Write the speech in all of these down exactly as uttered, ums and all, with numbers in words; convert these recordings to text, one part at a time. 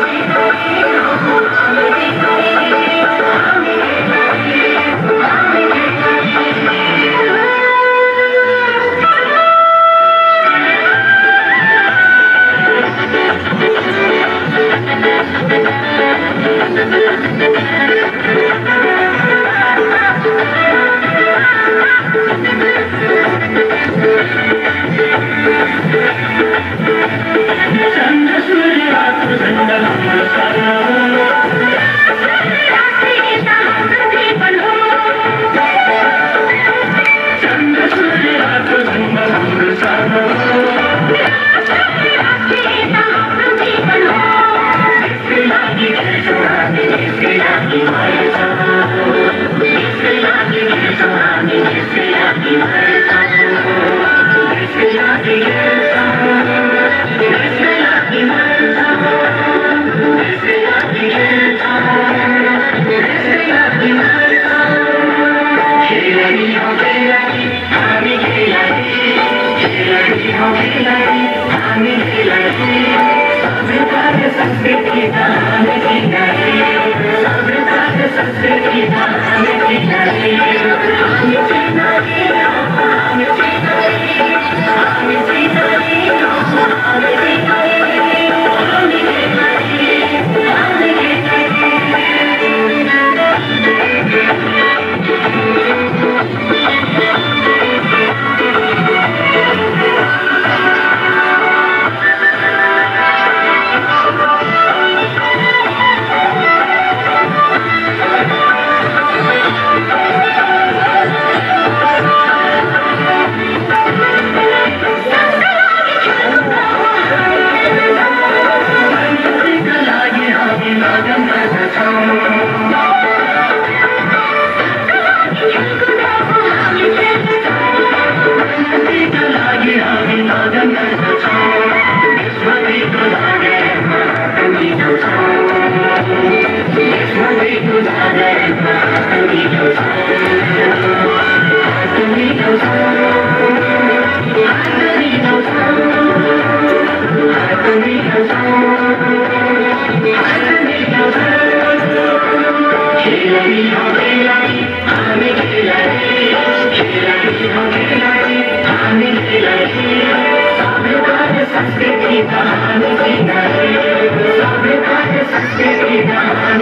I'm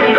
I'm